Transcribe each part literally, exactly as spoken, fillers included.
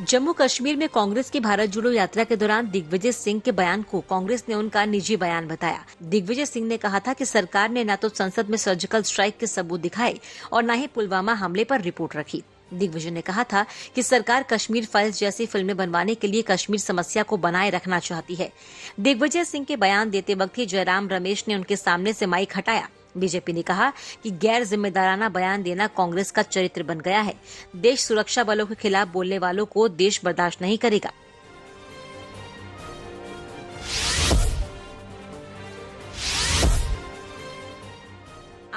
जम्मू कश्मीर में कांग्रेस की भारत जोड़ो यात्रा के दौरान दिग्विजय सिंह के बयान को कांग्रेस ने उनका निजी बयान बताया। दिग्विजय सिंह ने कहा था कि सरकार ने न तो संसद में सर्जिकल स्ट्राइक के सबूत दिखाए और न ही पुलवामा हमले पर रिपोर्ट रखी। दिग्विजय ने कहा था कि सरकार कश्मीर फाइल्स जैसी फिल्में बनवाने के लिए कश्मीर समस्या को बनाए रखना चाहती है। दिग्विजय सिंह के बयान देते वक्त ही जयराम रमेश ने उनके सामने से माइक हटाया। बीजेपी ने कहा कि गैर जिम्मेदाराना बयान देना कांग्रेस का चरित्र बन गया है। देश सुरक्षा बलों के खिलाफ बोलने वालों को देश बर्दाश्त नहीं करेगा।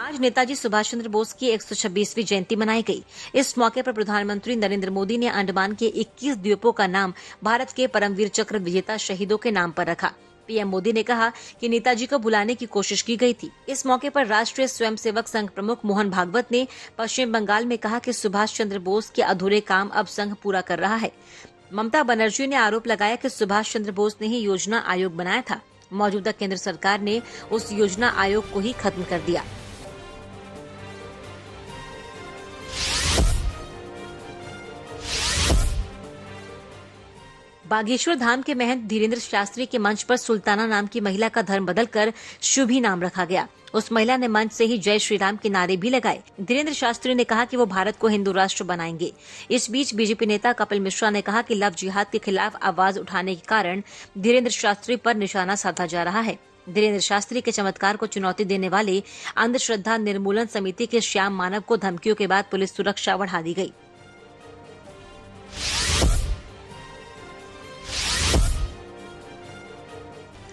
आज नेताजी सुभाष चंद्र बोस की एक सौ छब्बीसवीं जयंती मनाई गई। इस मौके पर प्रधानमंत्री नरेंद्र मोदी ने अंडमान के इक्कीस द्वीपों का नाम भारत के परमवीर चक्र विजेता शहीदों के नाम पर रखा। पीएम मोदी ने कहा कि नेताजी को बुलाने की कोशिश की गई थी। इस मौके पर राष्ट्रीय स्वयंसेवक संघ प्रमुख मोहन भागवत ने पश्चिम बंगाल में कहा कि सुभाष चंद्र बोस के अधूरे काम अब संघ पूरा कर रहा है। ममता बनर्जी ने आरोप लगाया कि सुभाष चंद्र बोस ने ही योजना आयोग बनाया था। मौजूदा केंद्र सरकार ने उस योजना आयोग को ही खत्म कर दिया। बागेश्वर धाम के महंत धीरेन्द्र शास्त्री के मंच पर सुल्ताना नाम की महिला का धर्म बदलकर शुभी नाम रखा गया। उस महिला ने मंच से ही जय श्री राम के नारे भी लगाए। धीरेन्द्र शास्त्री ने कहा कि वो भारत को हिंदू राष्ट्र बनाएंगे। इस बीच बीजेपी नेता कपिल मिश्रा ने कहा कि लव जिहाद के खिलाफ आवाज उठाने के कारण धीरेन्द्र शास्त्री पर निशाना साधा जा रहा है। धीरेन्द्र शास्त्री के चमत्कार को चुनौती देने वाले अंधश्रद्धा निर्मूलन समिति के श्याम मानव को धमकियों के बाद पुलिस सुरक्षा बढ़ा दी गयी।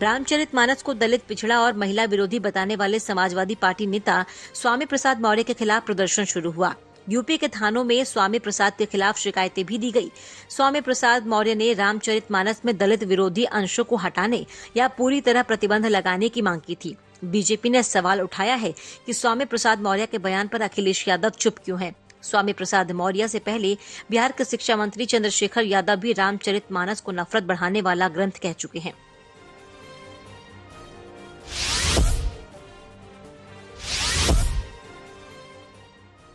रामचरितमानस को दलित, पिछड़ा और महिला विरोधी बताने वाले समाजवादी पार्टी नेता स्वामी प्रसाद मौर्य के खिलाफ प्रदर्शन शुरू हुआ। यूपी के थानों में स्वामी प्रसाद के खिलाफ शिकायतें भी दी गई। स्वामी प्रसाद मौर्य ने रामचरितमानस में दलित विरोधी अंशों को हटाने या पूरी तरह प्रतिबंध लगाने की मांग की थी। बीजेपी ने सवाल उठाया है कि स्वामी प्रसाद मौर्य के बयान पर अखिलेश यादव चुप क्यों हैं। स्वामी प्रसाद मौर्य से पहले बिहार के शिक्षा मंत्री चन्द्रशेखर यादव भी रामचरितमानस को नफरत बढ़ाने वाला ग्रंथ कह चुके हैं।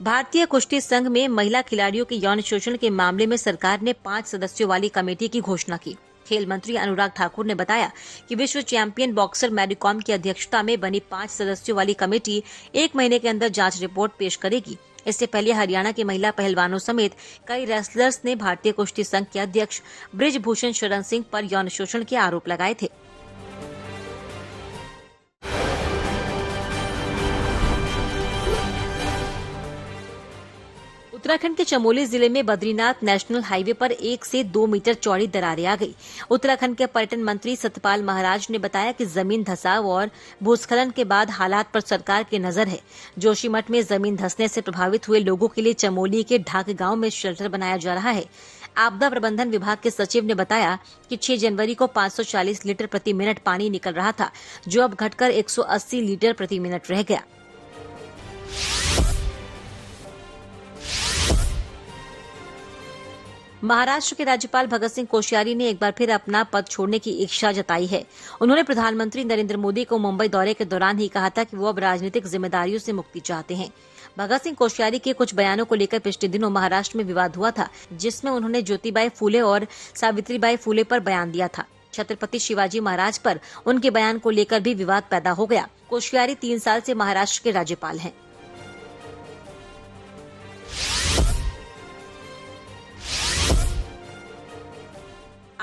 भारतीय कुश्ती संघ में महिला खिलाड़ियों के यौन शोषण के मामले में सरकार ने पांच सदस्यों वाली कमेटी की घोषणा की। खेल मंत्री अनुराग ठाकुर ने बताया कि विश्व चैंपियन बॉक्सर मैरीकॉम की अध्यक्षता में बनी पांच सदस्यों वाली कमेटी एक महीने के अंदर जांच रिपोर्ट पेश करेगी। इससे पहले हरियाणा के महिला पहलवानों समेत कई रेसलर्स ने भारतीय कुश्ती संघ के अध्यक्ष ब्रिजभूषण शरण सिंह पर यौन शोषण के आरोप लगाए थे। उत्तराखंड के चमोली जिले में बद्रीनाथ नेशनल हाईवे पर एक से दो मीटर चौड़ी दरारें आ गई। उत्तराखंड के पर्यटन मंत्री सत्यपाल महाराज ने बताया कि जमीन धसाव और भूस्खलन के बाद हालात पर सरकार की नजर है। जोशीमठ में जमीन धंसने से प्रभावित हुए लोगों के लिए चमोली के ढाक गांव में शेल्टर बनाया जा रहा है। आपदा प्रबंधन विभाग के सचिव ने बताया कि छह जनवरी को पांच सौ चालीस लीटर प्रति मिनट पानी निकल रहा था, जो अब घटकर एक सौ अस्सी लीटर प्रति मिनट रह गया। महाराष्ट्र के राज्यपाल भगत सिंह कोश्यारी ने एक बार फिर अपना पद छोड़ने की इच्छा जताई है। उन्होंने प्रधानमंत्री नरेंद्र मोदी को मुंबई दौरे के दौरान ही कहा था कि वो अब राजनीतिक जिम्मेदारियों से मुक्ति चाहते हैं। भगत सिंह कोश्यारी के कुछ बयानों को लेकर पिछले दिनों महाराष्ट्र में विवाद हुआ था, जिसमें उन्होंने ज्योतिबाई फूले और सावित्री बाई फूले पर बयान दिया था। छत्रपति शिवाजी महाराज पर उनके बयान को लेकर भी विवाद पैदा हो गया। कोश्यारी तीन साल से महाराष्ट्र के राज्यपाल हैं।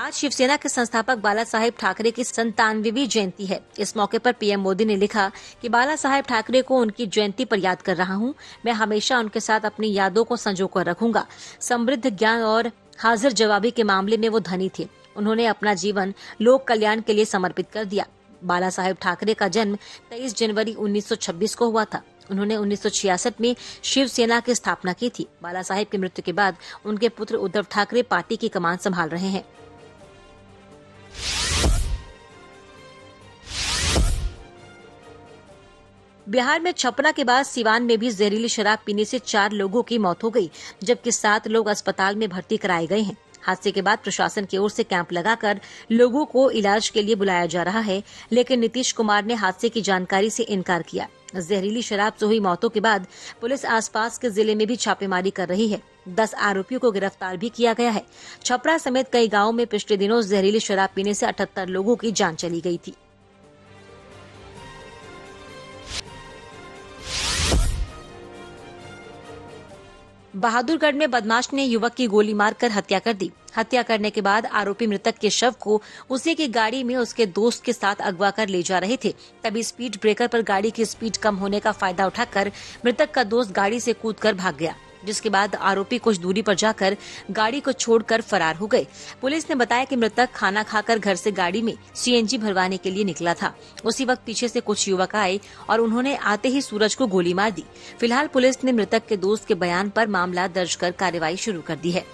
आज शिवसेना के संस्थापक बाला साहेब ठाकरे की संतानवीं जयंती है। इस मौके पर पीएम मोदी ने लिखा कि बाला साहेब ठाकरे को उनकी जयंती पर याद कर रहा हूं। मैं हमेशा उनके साथ अपनी यादों को संजोकर रखूंगा। समृद्ध ज्ञान और हाजिर जवाबी के मामले में वो धनी थे। उन्होंने अपना जीवन लोक कल्याण के लिए समर्पित कर दिया। बाला साहेब ठाकरे का जन्म तेईस जनवरी उन्नीस सौ छब्बीस को हुआ था। उन्होंने उन्नीस सौ छियासठ में शिवसेना की स्थापना की थी। बाला साहेब की मृत्यु के बाद उनके पुत्र उद्धव ठाकरे पार्टी की कमान संभाल रहे हैं। बिहार में छपरा के बाद सिवान में भी जहरीली शराब पीने से चार लोगों की मौत हो गई, जबकि सात लोग अस्पताल में भर्ती कराए गए हैं। हादसे के बाद प्रशासन की ओर से कैंप लगाकर लोगों को इलाज के लिए बुलाया जा रहा है, लेकिन नीतीश कुमार ने हादसे की जानकारी से इनकार किया। जहरीली शराब से हुई मौतों के बाद पुलिस आसपास के जिले में भी छापेमारी कर रही है। दस आरोपियों को गिरफ्तार भी किया गया है। छपरा समेत कई गांवों में पिछले दिनों जहरीली शराब पीने से अठहत्तर लोगों की जान चली गई थी। बहादुरगढ़ में बदमाश ने युवक की गोली मारकर हत्या कर दी। हत्या करने के बाद आरोपी मृतक के शव को उसी की गाड़ी में उसके दोस्त के साथ अगवा कर ले जा रहे थे, तभी स्पीड ब्रेकर पर गाड़ी की स्पीड कम होने का फायदा उठाकर मृतक का दोस्त गाड़ी से कूदकर भाग गया, जिसके बाद आरोपी कुछ दूरी पर जाकर गाड़ी को छोड़कर फरार हो गए। पुलिस ने बताया कि मृतक खाना खाकर घर से गाड़ी में सीएनजी भरवाने के लिए निकला था। उसी वक्त पीछे से कुछ युवक आए और उन्होंने आते ही सूरज को गोली मार दी। फिलहाल पुलिस ने मृतक के दोस्त के बयान पर मामला दर्ज कर कार्रवाई शुरू कर दी है।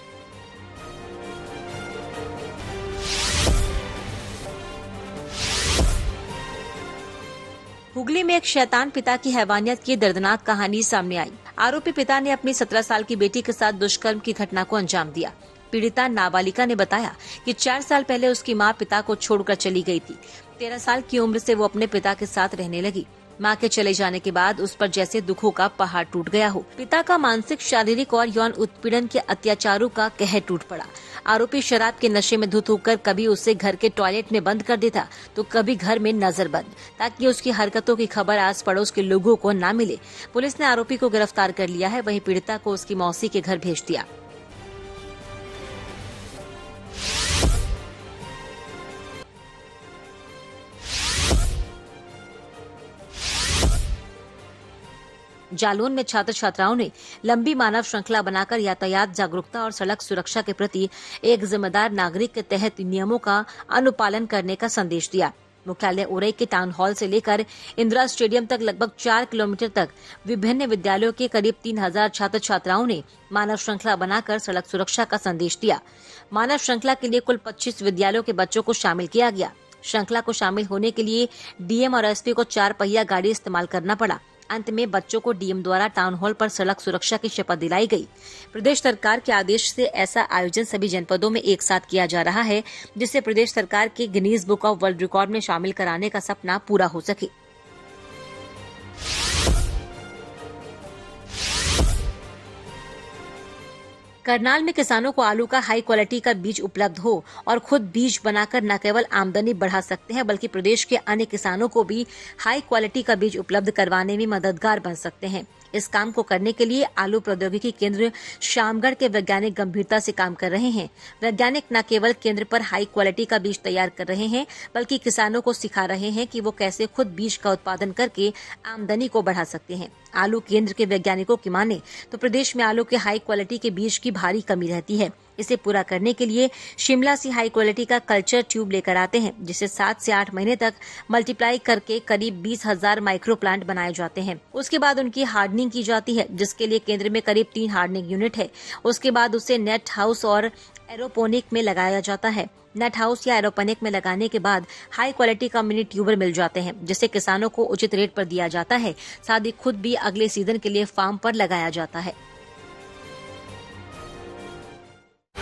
हुगली में एक शैतान पिता की हैवानियत की दर्दनाक कहानी सामने आई। आरोपी पिता ने अपनी सत्रह साल की बेटी के साथ दुष्कर्म की घटना को अंजाम दिया। पीड़िता नाबालिका ने बताया कि चार साल पहले उसकी मां पिता को छोड़कर चली गई थी। तेरह साल की उम्र से वो अपने पिता के साथ रहने लगी। मां के चले जाने के बाद उस पर जैसे दुखों का पहाड़ टूट गया हो। पिता का मानसिक, शारीरिक और यौन उत्पीड़न के अत्याचारों का कहर टूट पड़ा। आरोपी शराब के नशे में धुत होकर कभी उसे घर के टॉयलेट में बंद कर देता तो कभी घर में नजरबंद, ताकि उसकी हरकतों की खबर आस पड़ोस के लोगों को न मिले। पुलिस ने आरोपी को गिरफ्तार कर लिया है, वहीं पीड़िता को उसकी मौसी के घर भेज दिया। जालौन में छात्र छात्राओं ने लंबी मानव श्रृंखला बनाकर यातायात जागरूकता और सड़क सुरक्षा के प्रति एक जिम्मेदार नागरिक के तहत नियमों का अनुपालन करने का संदेश दिया। मुख्यालय उरई के टाउन हॉल से लेकर इंदिरा स्टेडियम तक लगभग चार किलोमीटर तक विभिन्न विद्यालयों के करीब तीन हजार छात्र छात्राओं ने मानव श्रृंखला बनाकर सड़क सुरक्षा का संदेश दिया। मानव श्रृंखला के लिए कुल पच्चीस विद्यालयों के बच्चों को शामिल किया गया। श्रृंखला को शामिल होने के लिए डीएम और एसपी को चार पहिया गाड़ी इस्तेमाल करना पड़ा। अंत में बच्चों को डीएम द्वारा टाउन हॉल पर सड़क सुरक्षा की शपथ दिलाई गई। प्रदेश सरकार के आदेश से ऐसा आयोजन सभी जनपदों में एक साथ किया जा रहा है, जिससे प्रदेश सरकार के Guinness book of world record में शामिल कराने का सपना पूरा हो सके। करनाल में किसानों को आलू का हाई क्वालिटी का बीज उपलब्ध हो और खुद बीज बनाकर न केवल आमदनी बढ़ा सकते हैं, बल्कि प्रदेश के अन्य किसानों को भी हाई क्वालिटी का बीज उपलब्ध करवाने में मददगार बन सकते हैं। इस काम को करने के लिए आलू प्रौद्योगिकी केंद्र शामगढ़ के वैज्ञानिक गंभीरता से काम कर रहे हैं। वैज्ञानिक न केवल केंद्र पर हाई क्वालिटी का बीज तैयार कर रहे हैं, बल्कि किसानों को सिखा रहे हैं कि वो कैसे खुद बीज का उत्पादन करके आमदनी को बढ़ा सकते हैं। आलू केंद्र के वैज्ञानिकों की माने तो प्रदेश में आलू के हाई क्वालिटी के बीज की भारी कमी रहती है। इसे पूरा करने के लिए शिमला से हाई क्वालिटी का कल्चर ट्यूब लेकर आते हैं, जिसे सात से आठ महीने तक मल्टीप्लाई करके करीब बीस हजार माइक्रो प्लांट बनाए जाते हैं। उसके बाद उनकी हार्डनिंग की जाती है, जिसके लिए केंद्र में करीब तीन हार्डनिंग यूनिट है। उसके बाद उसे नेट हाउस और एरोपोनिक में लगाया जाता है। नेट हाउस या एरोपोनिक में लगाने के बाद हाई क्वालिटी का मिनी ट्यूबर मिल जाते हैं, जिसे किसानों को उचित रेट पर दिया जाता है। साथ ही खुद भी अगले सीजन के लिए फार्म पर लगाया जाता है।